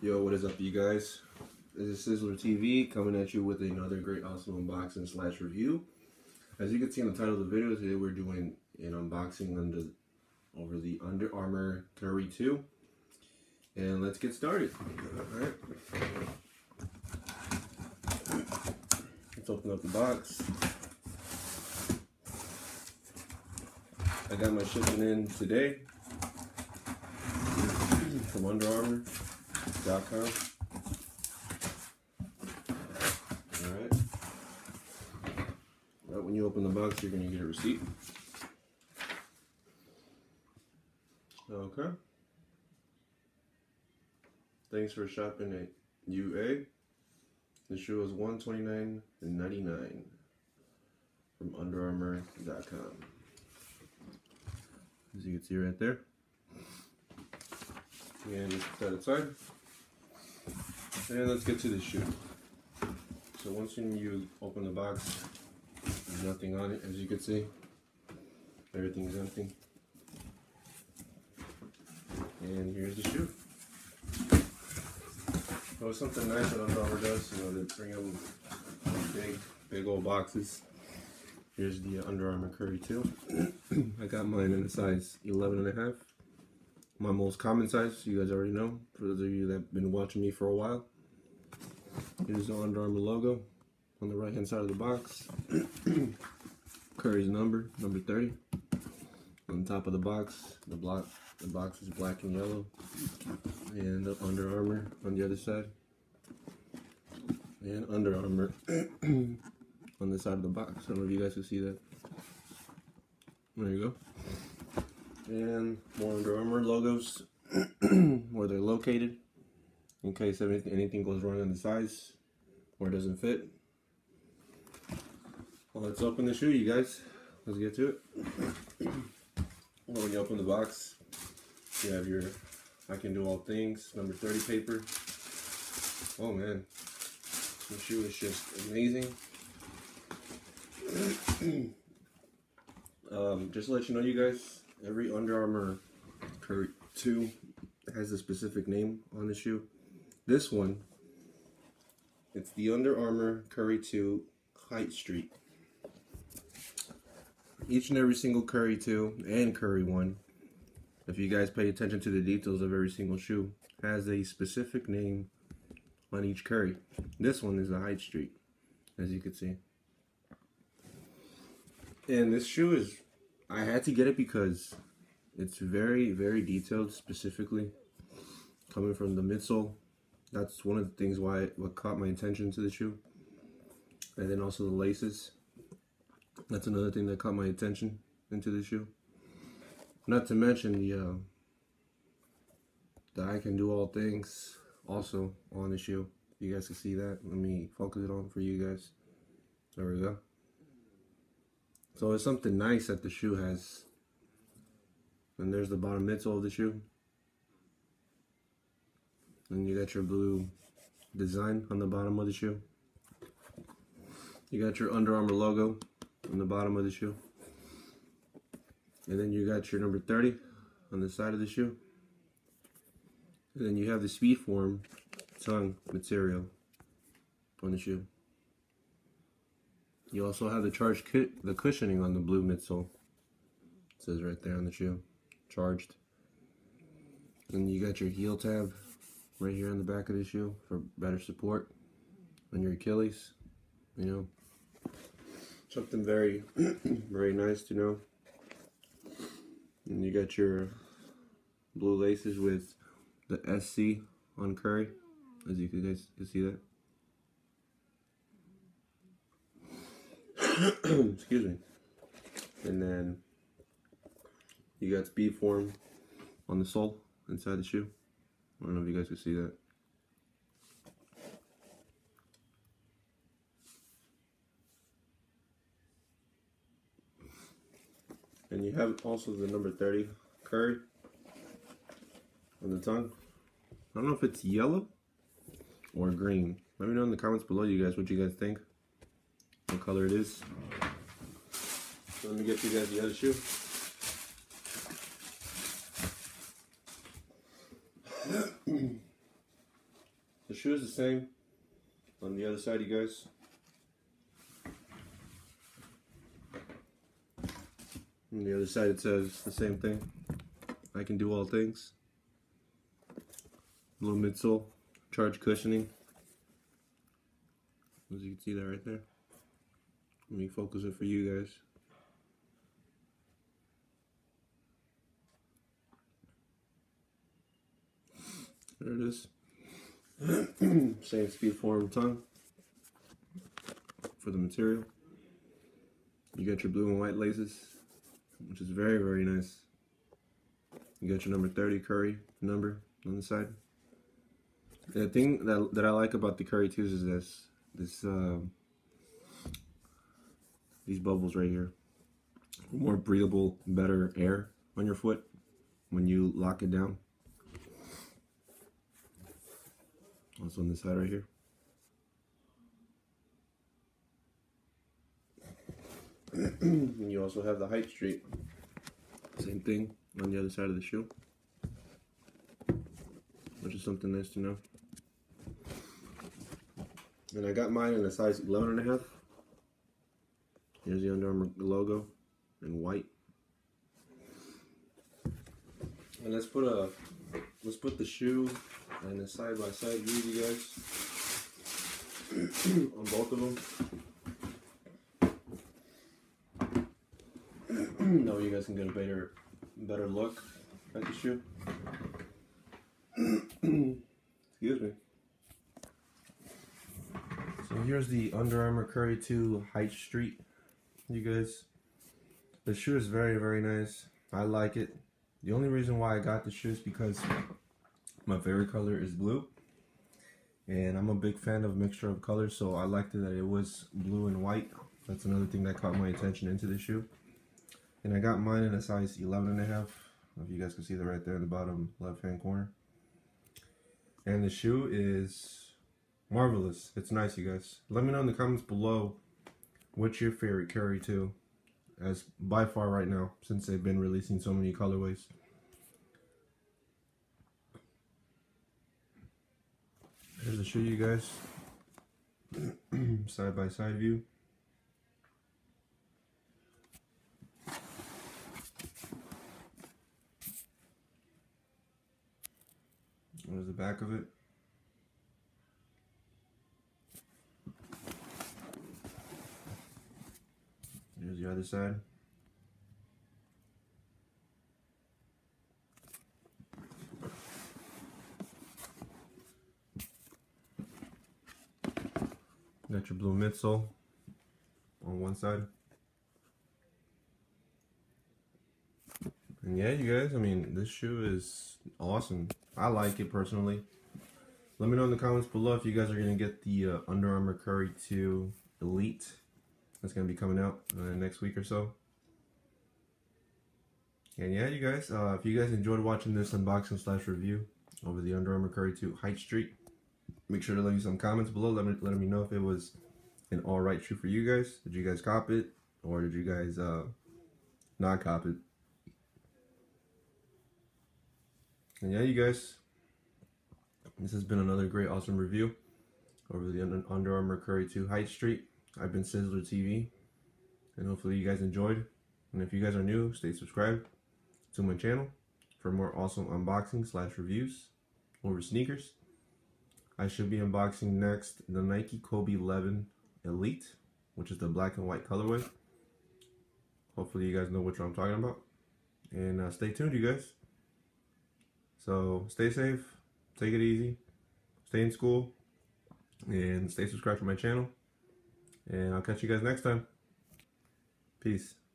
Yo, what is up, you guys? This is Sizzler TV coming at you with another great awesome unboxing / review. As you can see in the title of the video, today we're doing an unboxing over the Under Armour Curry 2. And let's get started. Alright. Let's open up the box. I got my shipment in today from underarmour.com. Alright. Right when you open the box, you're going to get a receipt. Okay. Thanks for shopping at UA. The shoe is $129.99 from underarmour.com. As you can see right there. And just set it aside. And let's get to the shoe. So once you open the box, there's nothing on it, as you can see. Everything's empty. And here's the shoe. Oh, something nice that Under Armour does, you know, they bring up big old boxes. Here's the Under Armour Curry 2. I got mine in a size 11.5. My most common size, you guys already know, for those of you that have been watching me for a while. Here's the Under Armour logo on the right hand side of the box. Curry's number 30. On top of the box, the box is black and yellow. And the Under Armour on the other side. And Under Armour on the side of the box. I don't know if you guys can see that. There you go. And more Under Armour logos where they're located in case anything goes wrong on the size or doesn't fit. Well, let's open the shoe, you guys. Let's get to it. Well, when you open the box, you have your I Can Do All Things number 30 paper. Oh man, this shoe is just amazing. Just to let you know, you guys, every Under Armour Curry 2 has a specific name on the shoe. This one, it's the Under Armour Curry 2 Haight Street. Each and every single Curry 2 and Curry 1, if you guys pay attention to the details of every single shoe, has a specific name on each Curry. This one is the Haight Street, as you can see. And this shoe is, I had to get it because it's very, very detailed, specifically coming from the midsole. That's one of the things why what caught my attention to the shoe. And then also the laces. That's another thing that caught my attention into the shoe. Not to mention the I Can Do All Things also on the shoe. You guys can see that. Let me focus it on for you guys. There we go. So it's something nice that the shoe has. And there's the bottom midsole of the shoe. And you got your blue design on the bottom of the shoe. You got your Under Armour logo on the bottom of the shoe. And then you got your number 30 on the side of the shoe. And then you have the Speedform tongue material on the shoe. You also have the charged the cushioning on the blue midsole. It says right there on the shoe, charged. And you got your heel tab right here on the back of the shoe for better support on your Achilles. You know, something very, very nice to know. And you got your blue laces with the SC on Curry, as you guys can see that. Excuse me. And then you got Speedform on the sole inside the shoe. I don't know if you guys can see that. And you have also the number 30 Curry on the tongue. I don't know if it's yellow or green. Let me know in the comments below, you guys, what you guys think. What color it is. So let me get you guys the other shoe. The shoe is the same on the other side, you guys. On the other side it says the same thing. I can do all things. Little midsole, charge cushioning. As you can see that right there. Let me focus it for you guys. There it is. Same Speedform tongue for the material. You got your blue and white laces, which is very, very nice. You got your number 30 Curry number on the side. The thing that I like about the Curry 2s is these bubbles right here. More breathable, better air on your foot when you lock it down. Also on this side right here. And you also have the Haight Street. Same thing on the other side of the shoe, which is something nice to know. And I got mine in a size 11.5. Here's the Under Armour logo in white. And let's put the shoe and the side by side view, you guys, on both of them. Now you guys can get a better look at the shoe. Excuse me. So here's the Under Armour Curry 2 Haight Street, you guys. The shoe is very, very nice. I like it. The only reason why I got the shoe is because my favorite color is blue, and I'm a big fan of mixture of colors, so I liked it that it was blue and white. That's another thing that caught my attention into the shoe. And I got mine in a size 11.5. If you guys can see that right there in the bottom left hand corner. And the shoe is marvelous. It's nice, you guys. Let me know in the comments below what's your favorite Curry 2, as by far right now, since they've been releasing so many colorways. Here's the shoe, you guys, side by side view. There's the back of it. Here's the other side. Got your blue midsole on one side. And yeah, you guys, I mean, this shoe is awesome. I like it personally. Let me know in the comments below if you guys are going to get the Under Armour Curry 2 Elite. That's going to be coming out next week or so. And yeah, you guys, if you guys enjoyed watching this unboxing / review over the Under Armour Curry 2 Haight Street, make sure to leave some comments below letting me know if it was an alright shoe for you guys. Did you guys cop it? Or did you guys not cop it? And yeah, you guys, this has been another great, awesome review over the Under Armour Curry 2 Haight Street. I've been Sizzler TV, and hopefully you guys enjoyed. And if you guys are new, stay subscribed to my channel for more awesome unboxing / reviews over sneakers. I should be unboxing next the Nike Kobe 11 Elite, which is the black and white colorway. Hopefully you guys know what I'm talking about. And stay tuned, you guys. So stay safe, take it easy, stay in school, and stay subscribed to my channel. And I'll catch you guys next time. Peace.